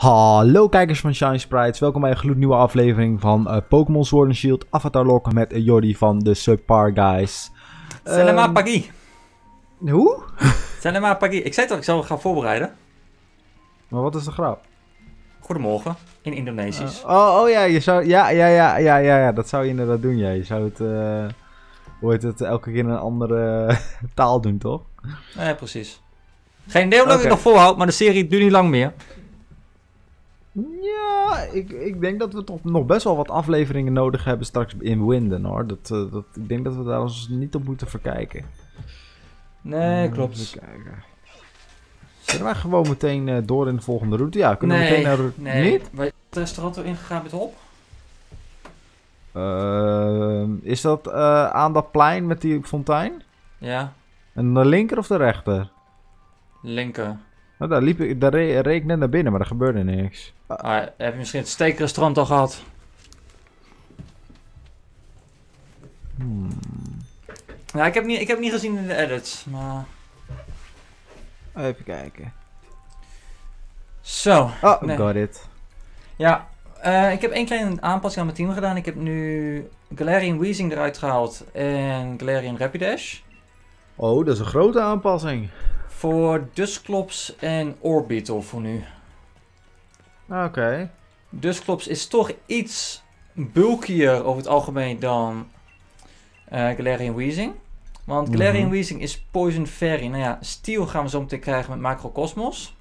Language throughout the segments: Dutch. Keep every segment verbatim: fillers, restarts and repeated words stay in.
Hallo kijkers van Shine Sprites, welkom bij een gloednieuwe aflevering van uh, Pokémon Sword and Shield Avatar Lock met Jordi van de Subpar Guys. Selema um, Pagi. Hoe? Selema Pagi. Ik zei toch, ik zou gaan voorbereiden. Maar wat is de grap? Goedemorgen, in Indonesisch. Uh, oh, oh ja, je zou, ja, ja, ja, ja, ja, ja, dat zou je inderdaad doen. Ja. Je zou het, uh, hoe heet het, elke keer in een andere taal doen, toch? Nee, precies. Geen idee hoe lang ik nog volhoud, maar de serie duurt niet lang meer. Ja, ik, ik denk dat we toch nog best wel wat afleveringen nodig hebben straks in Winden, hoor. Dat, dat, ik denk dat we daar ons niet op moeten verkijken. Nee, uh, klopt. Even kijken. Zullen wij gewoon meteen uh, door in de volgende route? Ja, kunnen nee, we meteen naar route... Nee, niet? Waar je het restaurant al ingegaan met Hop? Uh, is dat uh, aan dat plein met die fontein? Ja. En de linker of de rechter? Linker. Nou, daar, liep ik, daar re reed ik net naar binnen, maar er gebeurde niks. Ah, heb je misschien het steekrestaurant al gehad? Hmm. Nou, ik heb, niet, ik heb niet gezien in de edits, maar... Even kijken. Zo. Oh, nee. Got it. Ja, uh, ik heb één kleine aanpassing aan mijn team gedaan. Ik heb nu Galarian Weezing eruit gehaald en Galarian Rapidash. Oh, dat is een grote aanpassing. Voor Dusclops en Orbital voor nu. Oké. Okay. Dusclops is toch iets bulkier over het algemeen dan uh, Galarian Weezing. Want Galarian mm-hmm. Weezing is Poison Fairy. Nou ja, Steel gaan we zo meteen krijgen met Macrocosmos.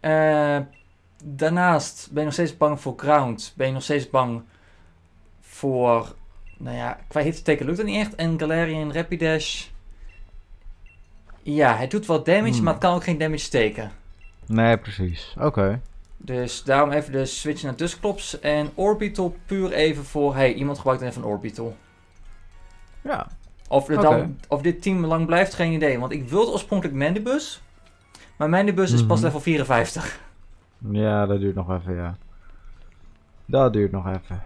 Uh, daarnaast ben je nog steeds bang voor Ground. Ben je nog steeds bang voor... Nou ja, qua hitteteken lukt dat niet echt. En Galarian Rapidash... Ja, het doet wel damage, hmm. maar het kan ook geen damage steken. Nee, precies. Oké. Okay. Dus daarom even de switch naar Dusclops en Orbital puur even voor... Hey, iemand gebruikt even een Orbital. Ja. Of, de okay. dan, of dit team lang blijft, geen idee. Want ik wilde oorspronkelijk Mandibus. Maar Mandibus mm-hmm. is pas level vierenvijftig. Ja, dat duurt nog even, ja. Dat duurt nog even.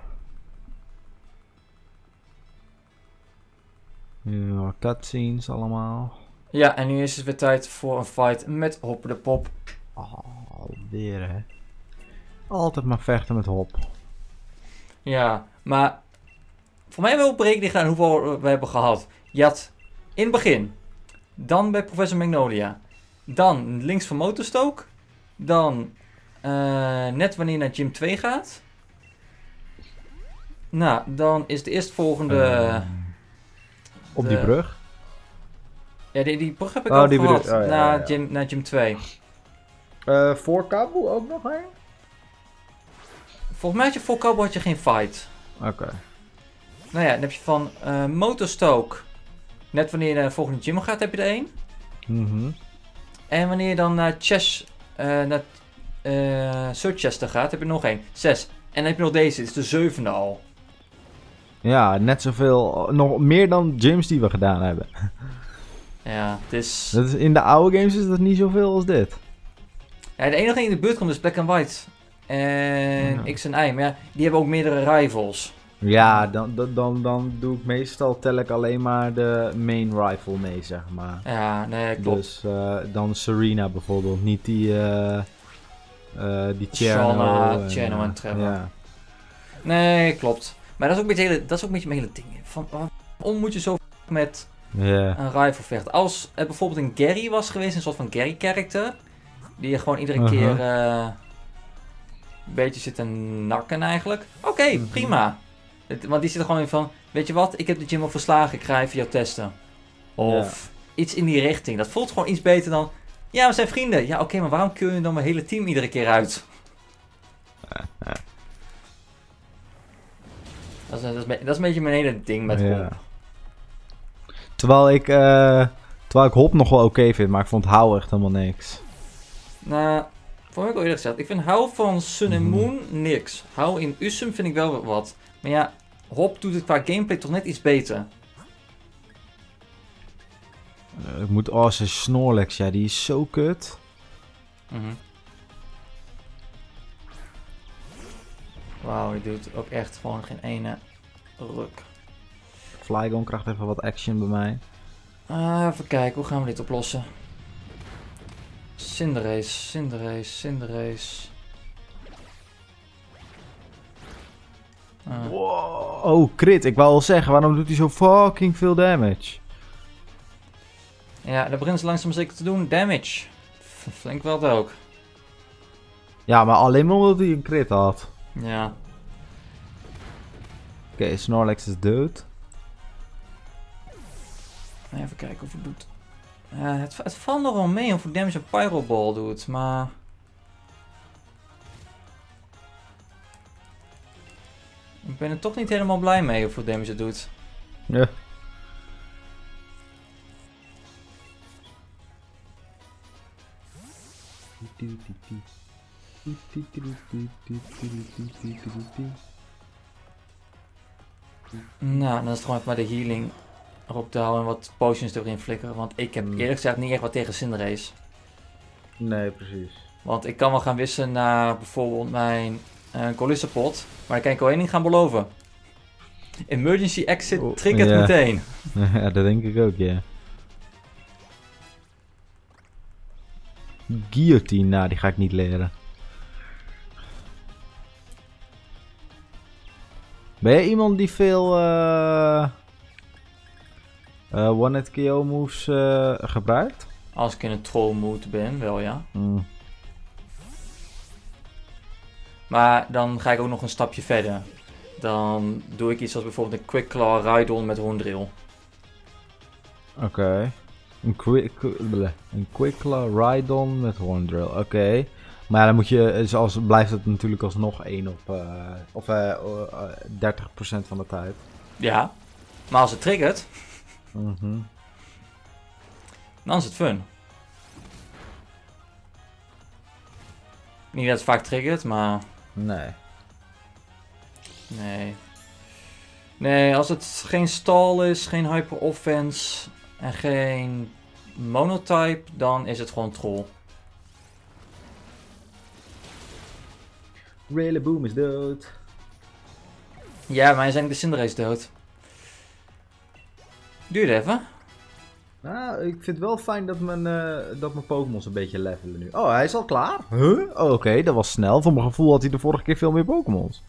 Ja, cutscenes allemaal. Ja, en nu is het weer tijd voor een fight met Hop de Pop. Oh, alweer hè. Altijd maar vechten met Hop. Ja, maar... Voor mij hebben we op rekening gedaan hoeveel we hebben gehad. Je had in het begin. Dan bij Professor Magnolia. Dan links van Motorstoke. Dan uh, net wanneer je naar Gym twee gaat. Nou, dan is de eerstvolgende... Uh, op de... die brug? Ja, die, die brug heb ik oh, al die gehad, oh, ja, naar, ja, ja. Gym, naar Gym twee. Uh, voor Kabu ook nog een? Volgens mij had je voor Kabu had je geen fight. Oké. Okay. Nou ja, dan heb je van uh, Motorstoke. Net wanneer je naar de volgende gym gaat, heb je er één. Mm-hmm. En wanneer je dan naar Chess, uh, naar uh, Surchester gaat, heb je nog één. Zes. En dan heb je nog deze, dit is de zevende al. Ja, net zoveel, nog meer dan gyms die we gedaan hebben. Ja, het is... Dat is... In de oude games is dat niet zoveel als dit. Ja, de enige die in de buurt komt is Black and White. En ja. X en Y, maar ja, die hebben ook meerdere rivals. Ja, dan, dan, dan doe ik meestal, tel ik alleen maar de main rifle mee, zeg maar. Ja, nee, klopt. Dus uh, dan Serena bijvoorbeeld, niet die... Uh, uh, die Cherno. Cherno en Trevor. Ja. Nee, klopt. Maar dat is ook met hele, dat is ook met mijn hele ding. Van, waarom moet je zo met... Yeah. Een rival vecht. Als het bijvoorbeeld een Gary was geweest, een soort van Gary-character, die je gewoon iedere uh-huh. keer uh, een beetje zit te nakken eigenlijk. Oké, okay, uh-huh. prima. Het, want die zit er gewoon in van, weet je wat, ik heb de gym al verslagen, ik ga even jou testen. Of yeah. iets in die richting. Dat voelt gewoon iets beter dan, ja, we zijn vrienden. Ja, oké, okay, maar waarom keur je dan mijn hele team iedere keer uit? Uh-huh. dat, is, dat, is, dat is een beetje mijn hele ding met yeah. Hop. Terwijl ik, uh, terwijl ik Hop nog wel oké okay vind, maar ik vond Hau echt helemaal niks. Nou, voor mij al eerder gezegd, ik vind Hau van Sun en Moon niks. Hau in Usum vind ik wel wat. Maar ja, Hop doet het qua gameplay toch net iets beter. Uh, ik moet, oh, zijn Snorlax, ja, die is zo kut. Mm-hmm. Wauw, die doet ook echt gewoon geen ene ruk. Flygon krijgt even wat action bij mij. Uh, even kijken, hoe gaan we dit oplossen? Cinderace, Cinderace, Cinderace. Ah. Wow, oh, crit. Ik wou al zeggen, waarom doet hij zo fucking veel damage? Ja, dat begint ze langzaam zeker te doen. Damage. Flink wel ook. Ja, maar alleen maar omdat hij een crit had. Ja. Oké, okay, Snorlax is dood. Even kijken of het doet. Uh, het, het valt nog wel mee of het damage een Pyro Ball doet, maar... Ik ben er toch niet helemaal blij mee hoeveel damage het doet. Ja. Nou, dan is het gewoon maar de healing erop te houden en wat potions erin flikkeren. Want ik heb eerlijk gezegd niet echt wat tegen Cinderace. Nee, precies. Want ik kan wel gaan wissen naar bijvoorbeeld mijn uh, Colissapot. Maar ik kan ik alleen niet gaan beloven. Emergency exit oh, triggert ja. meteen. Ja, dat denk ik ook, ja. Guillotine, nou die ga ik niet leren. Ben jij iemand die veel uh, uh, one-hit K O moves uh, gebruikt? Als ik in een troll mood ben, wel ja. Mm. Maar dan ga ik ook nog een stapje verder. Dan doe ik iets als bijvoorbeeld een Quick Claw Raidon met Horn Drill. Oké. Okay. Een Quick, een Quick Claw Raidon met Horn Drill, oké. Okay. Maar dan moet je, zoals, blijft het natuurlijk alsnog één op uh, of, uh, uh, dertig procent van de tijd. Ja, maar als het triggert, mm-hmm. dan is het fun. Niet dat het vaak triggert, maar... Nee. Nee. Nee, als het geen stall is, geen hyper offense en geen monotype, dan is het gewoon troll. Rillaboom is dood. Ja, maar hij is eigenlijk de Cinderace dood. Duurt even. Nou, ik vind het wel fijn dat mijn, uh, dat mijn Pokémons een beetje levelen nu. Oh, hij is al klaar? Huh? Oh, oké, okay, dat was snel. Voor mijn gevoel had hij de vorige keer veel meer Pokémons.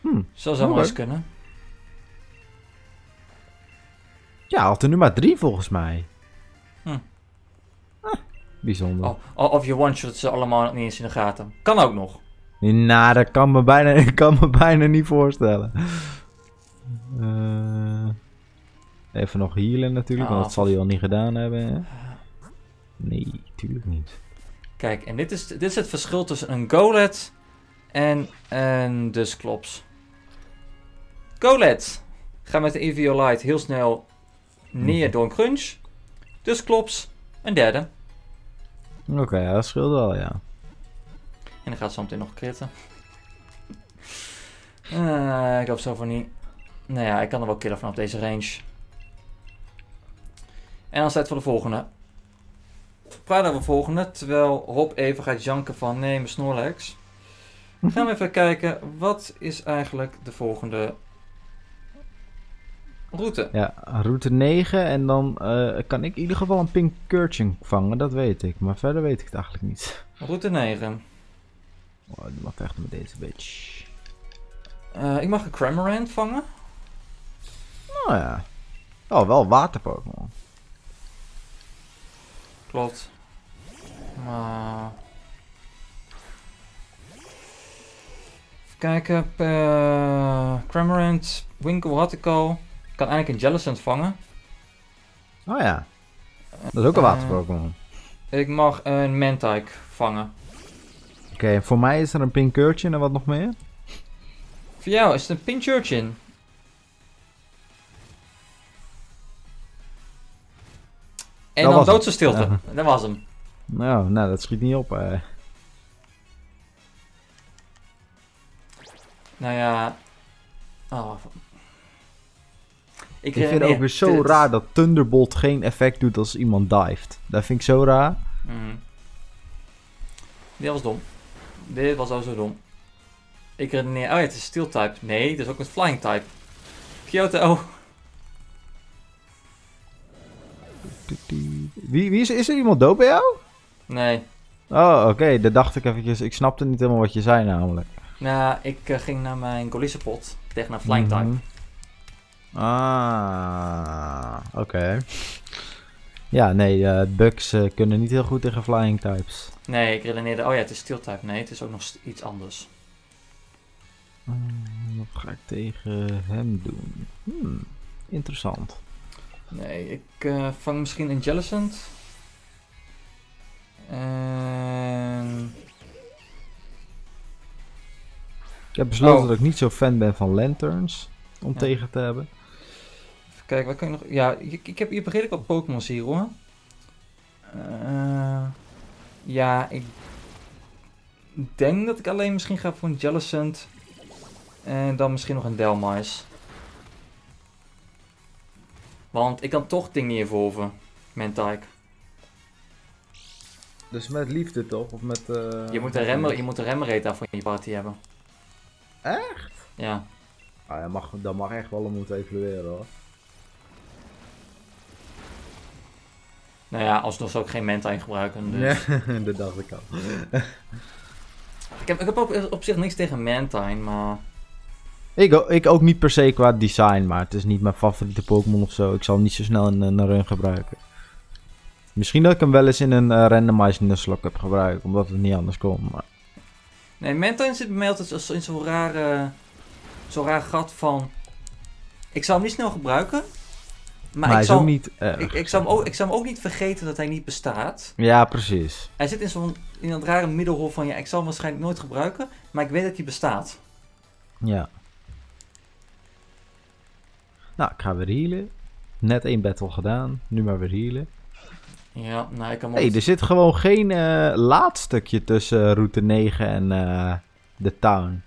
Hm, zo zou wel eens kunnen. Ja, hij had er nu maar drie volgens mij. Hm. Bijzonder. Oh, of je one-shot ze allemaal nog niet eens in de gaten. Kan ook nog. Nou, nah, dat kan me bijna, ik kan me bijna niet voorstellen. Uh, even nog healen natuurlijk, oh. want dat zal hij wel niet gedaan hebben. Hè? Nee, tuurlijk niet. Kijk, en dit is, dit is het verschil tussen een Golett en een Dusclops. Golett gaat met de Eviolite heel snel neer hm. door een crunch. Dusclops, een derde. Oké, okay, ja, dat scheelt wel, ja. En dan gaat ze meteen nog kritten. uh, ik hoop zo voor niet. Nou ja, ik kan er wel killen vanaf deze range. En dan staat voor de volgende. Praat over de volgende, terwijl Hop even gaat janken van nee, mijn Snorlax. Gaan we even kijken, wat is eigenlijk de volgende route? Ja, route negen en dan uh, kan ik in ieder geval een Pincurchin vangen, dat weet ik. Maar verder weet ik het eigenlijk niet. Route negen. Oh, ik mag vechten met deze bitch. Uh, ik mag een Cramorant vangen. Nou ja. Oh, wel waterpokémon. Klopt. Maar... Even kijken. Uh, Cramorant, Winkel had ik al. Ik kan eigenlijk een Jellicent vangen. Oh ja. Dat is ook een waterpokémon. Uh, ik mag een Mantine vangen. Oké, okay, voor mij is er een Pincurchin en wat nog meer? Voor jou is het een Pincurchin. En dat dan doodse stilte. Ja. Dat was hem. Nou, nou, dat schiet niet op. Eh. Nou ja... Oh, Ik, ik vind het ook weer zo dit. raar dat Thunderbolt geen effect doet als iemand divet. Dat vind ik zo raar. Mm. Dit was dom. Dit was al zo dom. Ik redeneer, oh ja, het is Steel-type. Nee, het is ook een Flying-type. Kyoto. Wie, wie is, is er iemand dood bij jou? Nee. Oh, oké. Okay. Dat dacht ik eventjes. Ik snapte niet helemaal wat je zei namelijk. Nou, ik uh, ging naar mijn Golisopod tegen een Flying Type. Mm-hmm. Ah, oké. Okay. Ja, nee, uh, Bugs uh, kunnen niet heel goed tegen Flying Types. Nee, ik redeneerde... Oh ja, het is Steel Type. Nee, het is ook nog iets anders. Hmm, wat ga ik tegen hem doen? Hmm, interessant. Nee, ik uh, vang misschien een Jellicent. En... Ik heb besloten oh. dat ik niet zo fan ben van lanterns. Om ja. tegen te hebben. Even kijken, wat kan ik nog... Ja, ik, ik heb hier redelijk wat Pokémon's hier hoor. Uh, ja, ik denk dat ik alleen misschien ga voor een Jellicent. En dan misschien nog een Delmais. Want ik kan toch dingen niet evolven. Mantine. Dus met liefde toch? Of met... Uh... Je moet een remmer, je moet een remmer daarvoor in je party hebben. Echt? Ja. Ah, dat mag, dat mag echt wel om moeten evalueren hoor. Nou ja, alsnog zou ik geen Mantine gebruiken. Dus. Nee, dat dacht ik al. ik, heb, ik heb op, op zich niks tegen Mantine, maar... Ik, ik ook niet per se qua design, maar het is niet mijn favoriete Pokémon of zo. Ik zal hem niet zo snel in een run gebruiken. Misschien dat ik hem wel eens in een uh, randomized Nuzlocke heb gebruikt, omdat het niet anders kon. Maar... Nee, Mantine zit bij mij altijd in zo'n rare... Zo'n raar gat van... Ik zou hem niet snel gebruiken. Maar, maar ik, zou, niet ik, ik, zou hem ook, ik zou hem ook niet vergeten dat hij niet bestaat. Ja, precies. Hij zit in zo'n in dat rare middenhol van... Ja, ik zal hem waarschijnlijk nooit gebruiken. Maar ik weet dat hij bestaat. Ja. Nou, ik ga weer healen. Net één battle gedaan. Nu maar weer healen. Ja, nou ik kan... Hé, hey, er zit gewoon geen uh, laadstukje tussen uh, route negen en uh, de town.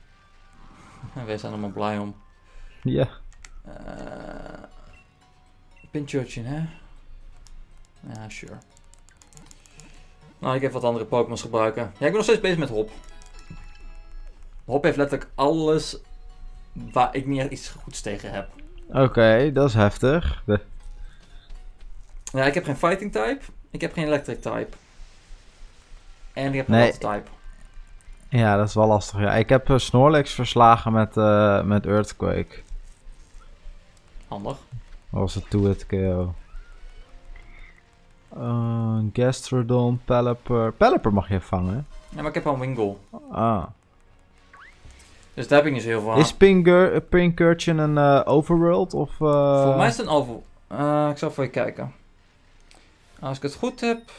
En wij zijn allemaal blij om. Ja. Uh, Pincurchin, hè? Ja, sure. Nou, ik heb wat andere Pokémon's gebruiken. Ja, ik ben nog steeds bezig met Hop. Hop heeft letterlijk alles waar ik niet echt iets goeds tegen heb. Oké, okay, dat is heftig. De... Ja, ik heb geen Fighting type. Ik heb geen Electric type. En ik heb een Water type. Ja, dat is wel lastig. Ja. Ik heb uh, Snorlax verslagen met, uh, met Earthquake. Handig. Dat was het two hit K O. Uh, Gastrodon, Pelipper. Pelipper mag je vangen. Ja, maar ik heb al een Wingull. Ah. Dus daar heb ik niet zo heel veel aan. Is Pincurchin een uh, overworld? Of, uh... Voor mij is het een over... Uh, ik zal voor je kijken. Als ik het goed heb...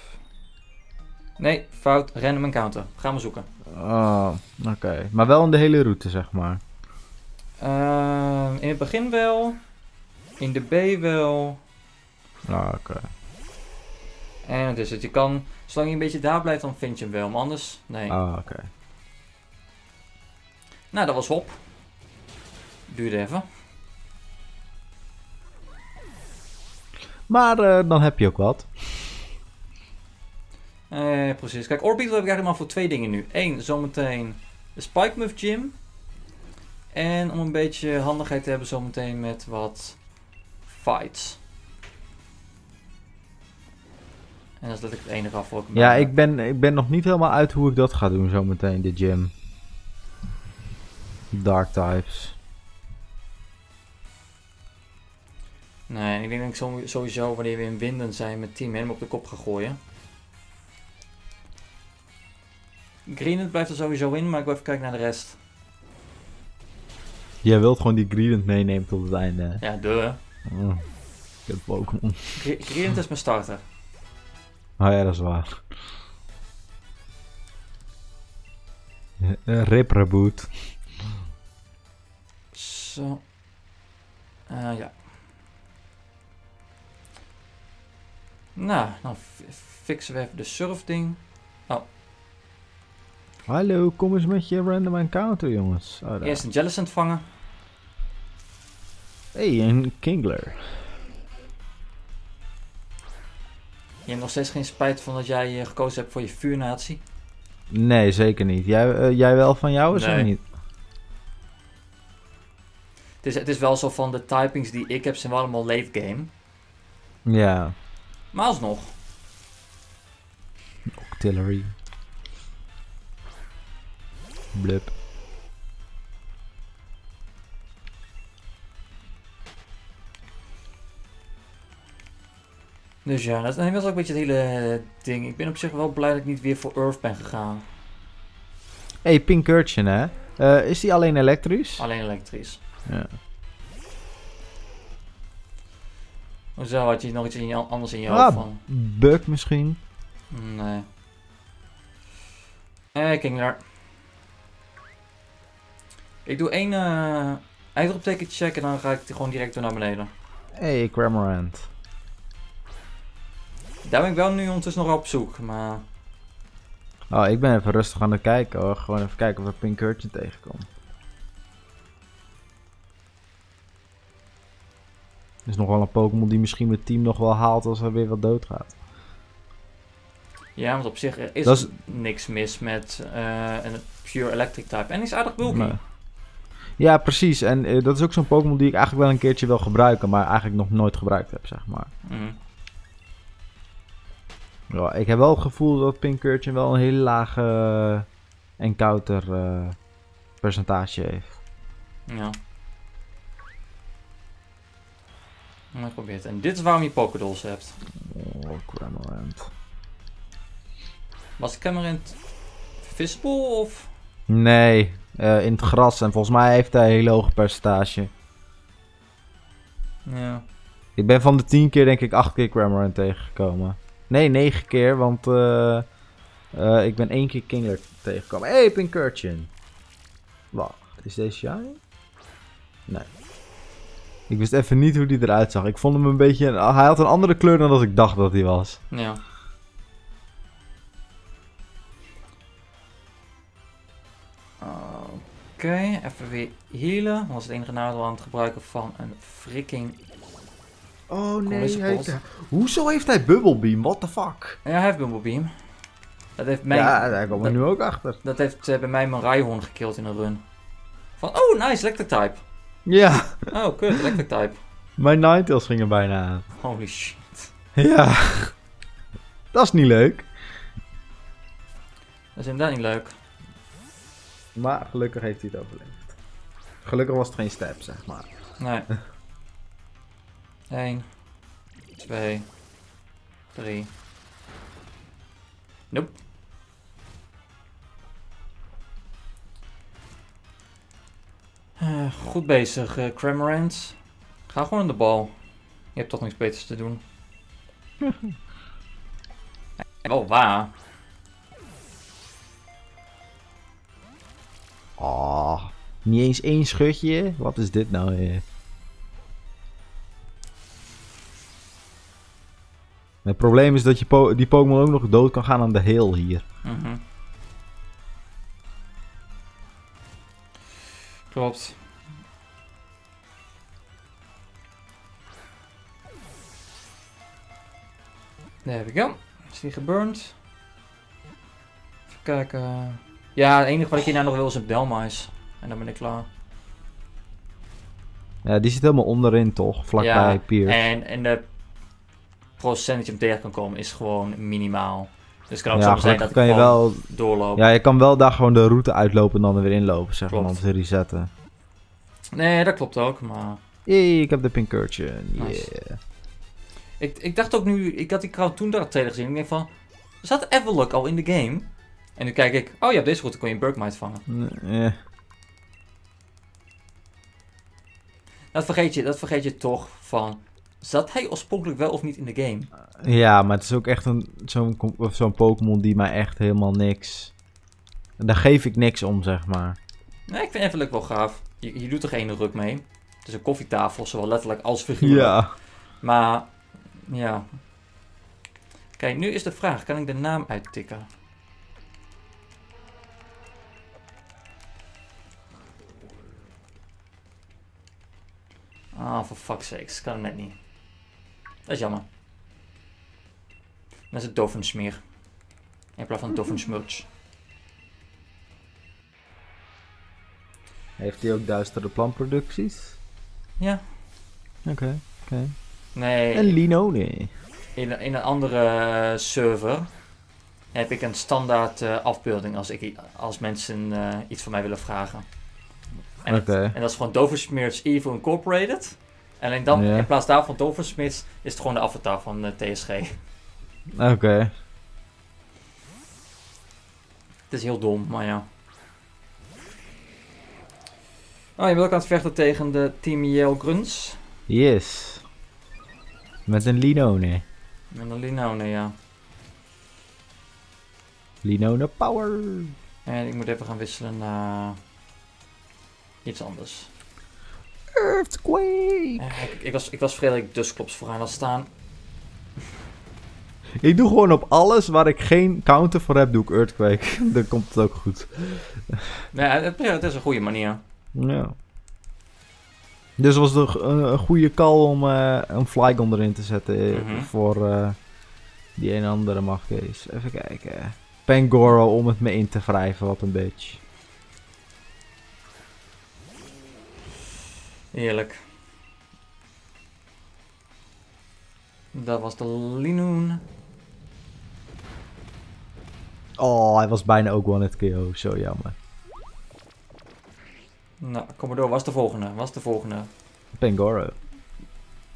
Nee, fout, random encounter. Gaan we zoeken. Oh, oké. Okay. Maar wel in de hele route, zeg maar. Uh, in het begin wel. In de B wel. Ah, oké. Okay. En dus het, je kan... Zolang je een beetje daar blijft, dan vind je hem wel. Maar anders, nee. Ah, oké. Okay. Nou, dat was Hop. Duurde even. Maar uh, dan heb je ook wat. Eh, precies. Kijk, Orbital heb ik eigenlijk maar voor twee dingen nu. Eén, zometeen de Spike Muff Gym. En om een beetje handigheid te hebben zometeen met wat fights. En dat is letterlijk het enige afval. Ja, maar... ik, ben, ik ben nog niet helemaal uit hoe ik dat ga doen zometeen, de gym. Dark types. Nee, ik denk dat ik sowieso wanneer we in Winden zijn met team helemaal op de kop gaan gooien. Greenend blijft er sowieso in, maar ik wil even kijken naar de rest. Jij wilt gewoon die Greenend meenemen tot het einde. Ja, duh. Oh, ik heb Pokémon. Greenend is mijn starter. Oh ja, dat is waar. Rip reboot. Zo. Uh, ja. Nou, dan fixen we even de surfding. Oh. Hallo, kom eens met je random encounter, jongens. Oh, eerst een Jellicent vangen. Hé, hey, een Kingler. Je hebt nog steeds geen spijt van dat jij gekozen hebt voor je vuurnatie? Nee, zeker niet. Jij, uh, jij wel van jou, is nee. Of niet? Het is, het is wel zo van de typings die ik heb, zijn wel allemaal late game. Ja. Maar alsnog. Octillery. Blub. Dus ja, dat is inmiddels ook een beetje het hele ding. Ik ben op zich wel blij dat ik niet weer voor Earth ben gegaan. Hé, hey, Pincurchin, hè? Uh, is die alleen elektrisch? Alleen elektrisch. Ja. Hoezo, had je nog iets in je, anders in je ah, hoofd van? Bug misschien? Nee. Hé, hey, Kingler. Ik doe één uh, uitroepteken check en dan ga ik gewoon direct door naar beneden. Hé, hey, Cramorant. Daar ben ik wel nu ondertussen nog op zoek, maar... Oh, ik ben even rustig aan het kijken hoor. Gewoon even kijken of er Pincurchin tegenkomt. Er is nog wel een Pokémon die misschien het team nog wel haalt als er weer wat doodgaat. Ja, want op zich is, is... niks mis met uh, een pure electric type. En die is aardig bulky. Nee. Ja, precies. En uh, dat is ook zo'n Pokémon die ik eigenlijk wel een keertje wil gebruiken, maar eigenlijk nog nooit gebruikt heb, zeg maar. Mm. Ja, ik heb wel het gevoel dat Pincurchin wel een hele lage uh, encounter uh, percentage heeft. Ja. Maar ik probeer het. En dit is waarom je Pokédolls hebt. Oh, Cramorant. Was Cramorant visible of? Nee, uh, in het gras. En volgens mij heeft hij een hele hoge percentage. Ja. Ik ben van de tien keer denk ik acht keer Cramorant tegengekomen. Nee, negen keer, want uh, uh, ik ben één keer Kingler tegengekomen. Hé, hey, Pincurchin! Wacht, is deze shiny? Nee. Ik wist even niet hoe die eruit zag. Ik vond hem een beetje... Hij had een andere kleur dan dat ik dacht dat hij was. Ja. Oké, okay, even weer healen. Dat was het enige nadeel aan het gebruiken van een freaking... Oh nee, hij heeft, hoezo heeft hij Bubble Beam? What the fuck? Ja, hij heeft Bubble Beam. Dat heeft mij, ja, daar komen we nu ook achter. Dat heeft uh, bij mij mijn Rhyhorn gekild in een run. Van, oh nice, electric type. Ja. Oh, kut, electric type. Mijn Ninetales gingen bijna aan. Holy shit. Ja. Dat is niet leuk. Dat is inderdaad niet leuk. Maar gelukkig heeft hij het overleefd. Gelukkig was het geen step, zeg maar. Nee. een, twee, drie. Nope. Uh, goed bezig, uh, Cramorant. Ga gewoon aan de bal. Je hebt toch niks beters te doen. Oh, waar. Oh, niet eens één schutje. Wat is dit nou weer? Het probleem is dat je po die Pokémon ook nog dood kan gaan aan de heel hier. Mm-hmm. Klopt. There we go. Is die geburnt? Even kijken. Ja, het enige wat ik hierna nog wil is een Delmais. En dan ben ik klaar. Ja, die zit helemaal onderin toch? Vlakbij ja, Piers. En, en de... procent dat je hem tegen kan komen is gewoon minimaal. Dus het kan ook ja, zo zijn dat kan je wel doorlopen. Ja, je kan wel daar gewoon de route uitlopen en dan er weer inlopen, zeg maar, om te resetten. Nee, dat klopt ook, maar... Jee, ik heb de Pincurchin, nice. Yeah. Ik, ik dacht ook nu, ik had die crowd toen daar tegen gezien, ik denk van... Zat Evelok al in de game? En nu kijk ik, oh ja, op deze route kon je een Burkmite vangen. Nee. Dat vergeet je, dat vergeet je toch van... Zat hij oorspronkelijk wel of niet in de game? Ja, maar het is ook echt zo'n zo'n Pokémon die mij echt helemaal niks... Daar geef ik niks om, zeg maar. Nee, ik vind Evelok wel gaaf. Je, je doet er geen ruk mee. Het is een koffietafel, zowel letterlijk als figuurlijk. Ja. Maar, ja. Kijk, nu is de vraag. Kan ik de naam uittikken? Ah, for fuck's sakes. Kan hem net niet. Dat is jammer. Dat is het Doofenshmirtz. In plaats van Doofenshmirtz. Heeft hij ook duistere plantproducties? Ja. Oké, okay, oké. Okay. Nee. En Linone. In, in een andere server. heb ik een standaard uh, afbeelding als, ik, als mensen uh, iets van mij willen vragen. En, okay. het, en dat is gewoon Doofenshmirtz Evil Incorporated. En alleen dan, yeah. in plaats daarvan Doofenshmirtz, is het gewoon de avatar van uh, T S G. Oké. Okay. Het is heel dom, maar ja. Oh, je bent ook aan het vechten tegen de Team Yale Grunts. Yes. Met een Linone. Met een Linone, ja. Linone power. En ik moet even gaan wisselen naar iets anders. Earthquake. Ik, ik, was, ik was vreemd dat ik Dusclops vooraan had staan. Ik doe gewoon op alles waar ik geen counter voor heb, doe ik Earthquake. Dan komt het ook goed. Ja, het, het is een goede manier. Ja. Dus was het een, een goede call om uh, een Flygon erin te zetten mm-hmm. voor uh, die een andere machtcase. Even kijken. Pangoro om het me in te wrijven, wat een bitch. Heerlijk. Dat was de Linone. Oh, hij was bijna ook one-hit K O, zo jammer. Nou, kom maar door. Was de volgende? Was de volgende? Pangoro.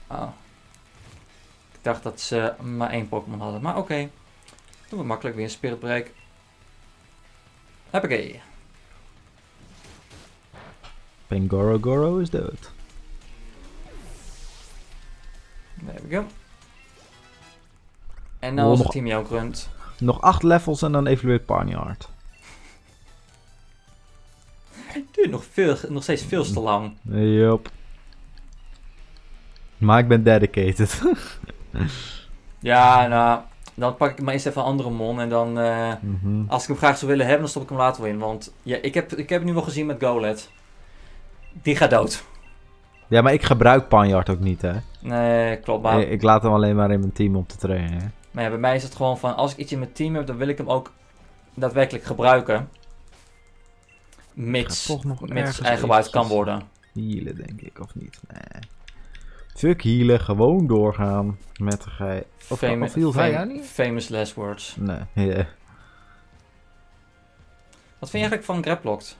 Oh. Ik dacht dat ze maar één Pokémon hadden, maar oké. Okay. Doen we makkelijk weer een Spirit Break. Hoppakee. Pangoro Goro is dood. There we go. En nou is het team jouw grunt. Nog acht levels en dan evolueert Parniard. Het duurt nog, veel, nog steeds veel te lang. Yep. Maar ik ben dedicated. Ja, nou, dan pak ik hem maar eerst even een andere mon. En dan, uh, mm-hmm. als ik hem graag zou willen hebben, dan stop ik hem later wel in. Want ja, ik, heb, ik heb het nu wel gezien met Golett. Die gaat dood. Ja, maar ik gebruik Panyard ook niet, hè? Nee, klopt. Maar... Ik, ik laat hem alleen maar in mijn team om te trainen, hè? Maar ja, bij mij is het gewoon van, als ik iets in mijn team heb, dan wil ik hem ook daadwerkelijk gebruiken. Mits, mits eigenwaard kan worden. Healen, denk ik, of niet? Nee. Fuck healen, gewoon doorgaan met de gij... Of, Fam of hield hij niet? Famous last words. Nee, yeah. Wat vind je eigenlijk van Graplokt?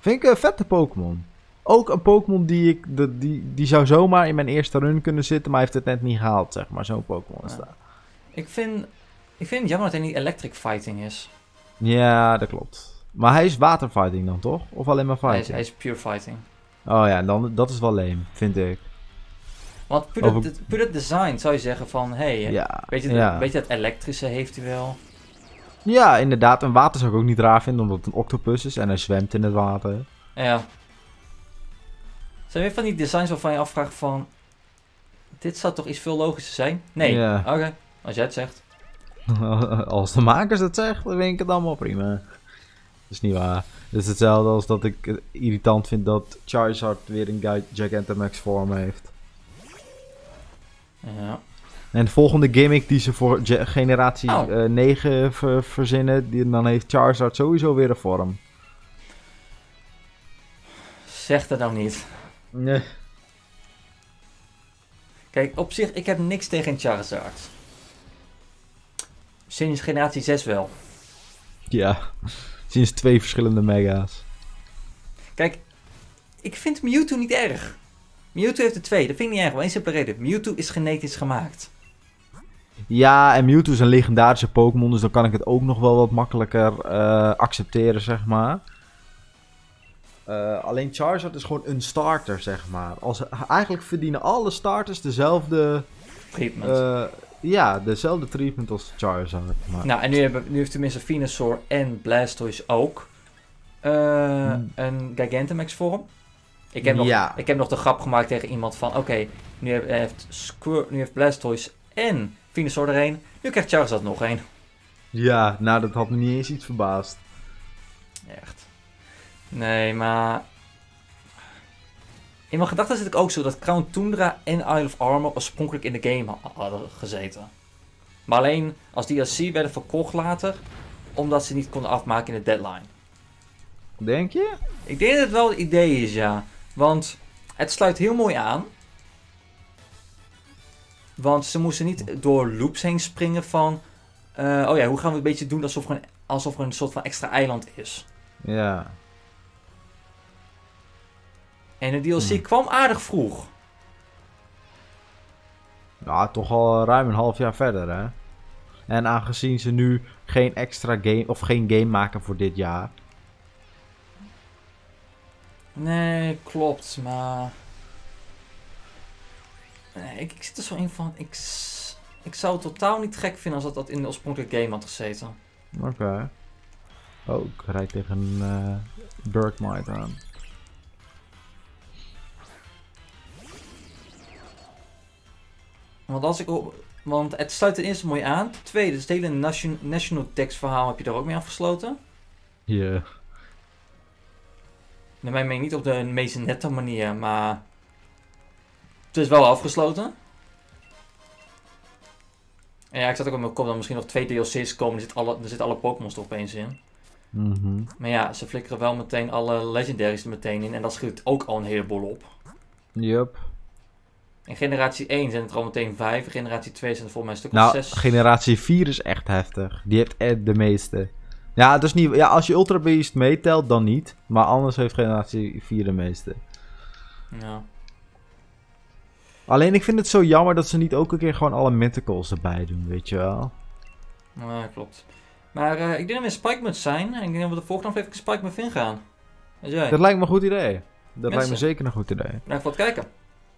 Vind ik een vette Pokémon. Ook een Pokémon die ik... De, die, die zou zomaar in mijn eerste run kunnen zitten, maar hij heeft het net niet gehaald, zeg maar. Zo'n Pokémon is ja. daar. Ik vind, ik vind het jammer dat hij niet electric fighting is. Ja, dat klopt. Maar hij is waterfighting dan toch? Of alleen maar fighting? Hij is, hij is pure fighting. Oh ja, dan, dat is wel lame, vind ik. Want puur dat Over... design zou je zeggen van... Hé, hey, ja, weet, ja. weet je dat elektrische heeft hij wel? Ja, inderdaad. En water zou ik ook niet raar vinden, omdat het een octopus is en hij zwemt in het water. Ja. Zijn weer van die designs waarvan je afvraagt van... Dit zou toch iets veel logischer zijn? Nee. Ja. Oké, okay. Als jij het zegt. Als de makers het zegt, dan vind ik het allemaal prima. Dat is niet waar. Het is hetzelfde als dat ik het irritant vind dat Charizard weer een Gigantamax vorm heeft. Ja. En de volgende gimmick die ze voor generatie oh. uh, negen ver verzinnen, die, dan heeft Charizard sowieso weer een vorm. Zeg dat nou niet. Nee. Kijk, op zich, ik heb niks tegen Charizard. Sinds generatie zes wel. Ja. Sinds twee verschillende mega's. Kijk, ik vind Mewtwo niet erg. Mewtwo heeft er twee, dat vind ik niet erg. Wel één simpele reden. Mewtwo is genetisch gemaakt. Ja, en Mewtwo is een legendarische Pokémon, dus dan kan ik het ook nog wel wat makkelijker uh, accepteren, zeg maar. Uh, alleen Charizard is gewoon een starter, zeg maar. Als, eigenlijk verdienen alle starters dezelfde... Treatment. Uh, Ja, dezelfde treatment als Charizard. Maar... Nou, en nu, hebben, nu heeft tenminste Venusaur en Blastoise ook uh, mm. een Gigantamax-vorm. Ik, ja. ik heb nog de grap gemaakt tegen iemand van... Oké, okay, nu, nu heeft Blastoise en Venusaur er een. Nu krijgt Charizard nog een. Ja, nou, dat had me niet eens iets verbaasd. Echt. Nee, maar... In mijn gedachten zit ik ook zo dat Crown Tundra en Isle of Armor oorspronkelijk in de game hadden gezeten. Maar alleen als D L C werden verkocht later, omdat ze niet konden afmaken in de deadline. Denk je? Ik denk dat het wel het idee is, ja. Want het sluit heel mooi aan. Want ze moesten niet door loops heen springen van... Uh, Uh, oh ja, hoe gaan we een beetje doen alsof er een, alsof er een soort van extra eiland is. Ja. En de D L C hm. kwam aardig vroeg. Ja, toch al ruim een half jaar verder, hè. En aangezien ze nu geen extra game, of geen game maken voor dit jaar. Nee, klopt, maar... Nee, ik, ik zit er zo in van... Ik, ik zou het totaal niet gek vinden als dat, dat in de oorspronkelijke game had gezeten. Oké. Okay. Oh, ik rijd tegen uh, Burgmite aan. Want als ik... Want het sluit ten eerste mooi aan. Ten tweede, dus het hele nation, National Dex verhaal heb je er ook mee afgesloten. Ja. Yeah. Naar mijn mening niet op de meest nette manier, maar... Het is wel afgesloten. En ja, ik zat ook op mijn kop dat misschien nog twee D L C's komen. Er zitten alle, zit alle Pokémon er opeens in. Mm-hmm. Maar ja, ze flikkeren wel meteen alle Legendaries er meteen in. En dat schiet ook al een heleboel op. Yup. In generatie één zijn het er al meteen vijf. In generatie twee zijn er volgens mij een stuk of zes. Nou, generatie vier is echt heftig. Die heeft echt de meeste. Ja, dus niet, ja, als je Ultra Beast meetelt, dan niet. Maar anders heeft generatie vier de meeste. Ja. Alleen ik vind het zo jammer dat ze niet ook een keer gewoon alle Mythicals erbij doen, weet je wel. Ja, klopt. Maar uh, ik denk dat we Spikemud zijn. En ik denk dat we de volgende aflevering Spikemud in gaan. Dat lijkt me een goed idee. Dat Mensen. lijkt me zeker een goed idee. Bedankt voor het kijken.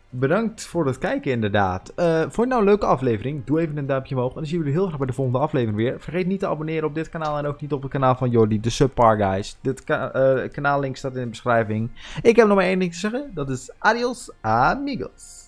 Bedankt voor het kijken inderdaad. Uh, vond je het nou een leuke aflevering? Doe even een duimpje omhoog. En dan zien we jullie heel graag bij de volgende aflevering weer. Vergeet niet te abonneren op dit kanaal en ook niet op het kanaal van Jordi, de Subpar Guys. Dit ka uh, kanaallink staat in de beschrijving. Ik heb nog maar één ding te zeggen. Dat is adios amigos.